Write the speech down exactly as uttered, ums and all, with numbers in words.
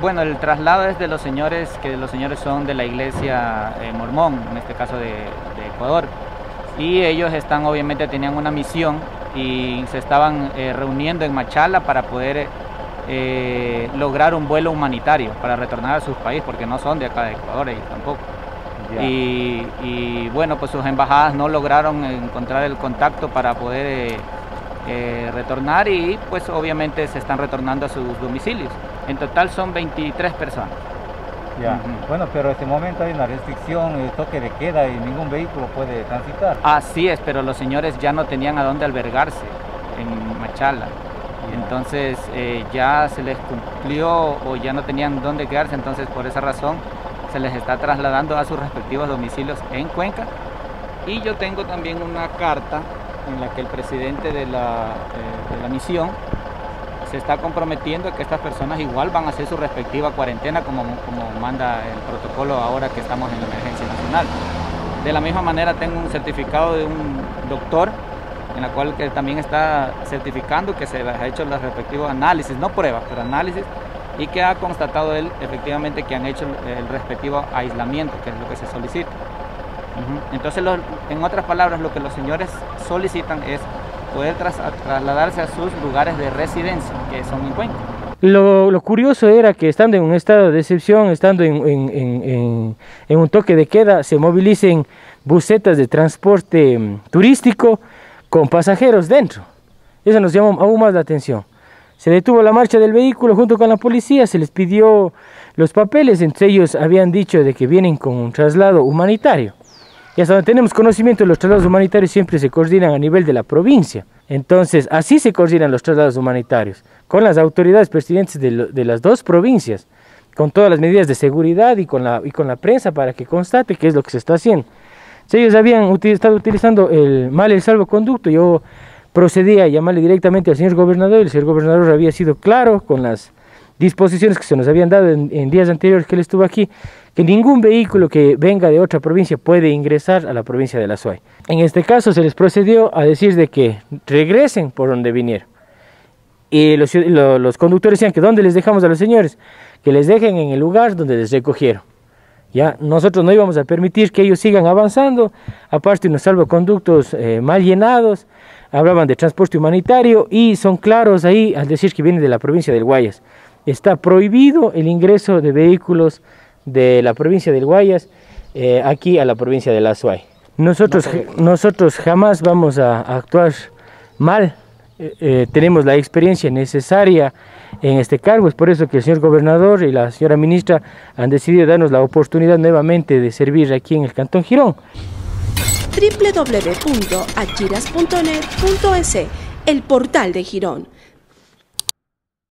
Bueno, el traslado es de los señores, que los señores son de la iglesia eh, mormón, en este caso de, de Ecuador, y ellos están, obviamente tenían una misión y se estaban eh, reuniendo en Machala para poder eh, lograr un vuelo humanitario para retornar a sus países, porque no son de acá de Ecuador, ellos tampoco. Yeah. Y, y bueno, pues sus embajadas no lograron encontrar el contacto para poder eh, eh, retornar y pues obviamente se están retornando a sus domicilios. En total son veintitrés personas. Ya. Uh-huh. Bueno, pero en este momento hay una restricción, el toque de queda y ningún vehículo puede transitar. Así es, pero los señores ya no tenían a dónde albergarse en Machala. Yeah. Entonces eh, ya se les cumplió o ya no tenían dónde quedarse, entonces por esa razón se les está trasladando a sus respectivos domicilios en Cuenca. Y yo tengo también una carta en la que el presidente de la, eh, de la misión se está comprometiendo a que estas personas igual van a hacer su respectiva cuarentena como, como manda el protocolo ahora que estamos en la emergencia nacional. De la misma manera tengo un certificado de un doctor en la cual que también está certificando que se ha hecho los respectivos análisis, no pruebas, pero análisis, y que ha constatado él efectivamente que han hecho el respectivo aislamiento, que es lo que se solicita. Uh-huh. Entonces, los, en otras palabras, lo que los señores solicitan es poder tras, trasladarse a sus lugares de residencia, que son en Cuenca. Lo, lo curioso era que estando en un estado de excepción, estando en, en, en, en, en un toque de queda, se movilicen busetas de transporte turístico con pasajeros dentro. Eso nos llamó aún más la atención. Se detuvo la marcha del vehículo junto con la policía, se les pidió los papeles, entre ellos habían dicho de que vienen con un traslado humanitario. Y hasta donde tenemos conocimiento, los traslados humanitarios siempre se coordinan a nivel de la provincia. Entonces, así se coordinan los traslados humanitarios, con las autoridades pertinentes de, lo, de las dos provincias, con todas las medidas de seguridad y con, la, y con la prensa para que constate qué es lo que se está haciendo. Si ellos habían util, estado utilizando el mal el salvoconducto, yo procedía a llamarle directamente al señor gobernador. El señor gobernador había sido claro con las disposiciones que se nos habían dado en, en días anteriores que él estuvo aquí, que ningún vehículo que venga de otra provincia puede ingresar a la provincia de la Azuay. En este caso se les procedió a decir de que regresen por donde vinieron. Y los, lo, los conductores decían que ¿dónde les dejamos a los señores? Que les dejen en el lugar donde les recogieron. Ya, nosotros no íbamos a permitir que ellos sigan avanzando, aparte unos salvoconductos eh, mal llenados. Hablaban de transporte humanitario y son claros ahí al decir que vienen de la provincia del Guayas. Está prohibido el ingreso de vehículos de la provincia del Guayas eh, aquí a la provincia de la Azuay. Nosotros, no nosotros jamás vamos a actuar mal, eh, eh, tenemos la experiencia necesaria en este cargo, es por eso que el señor gobernador y la señora ministra han decidido darnos la oportunidad nuevamente de servir aquí en el Cantón Girón. doble u doble u doble u punto achiras punto net punto es, el portal de Girón.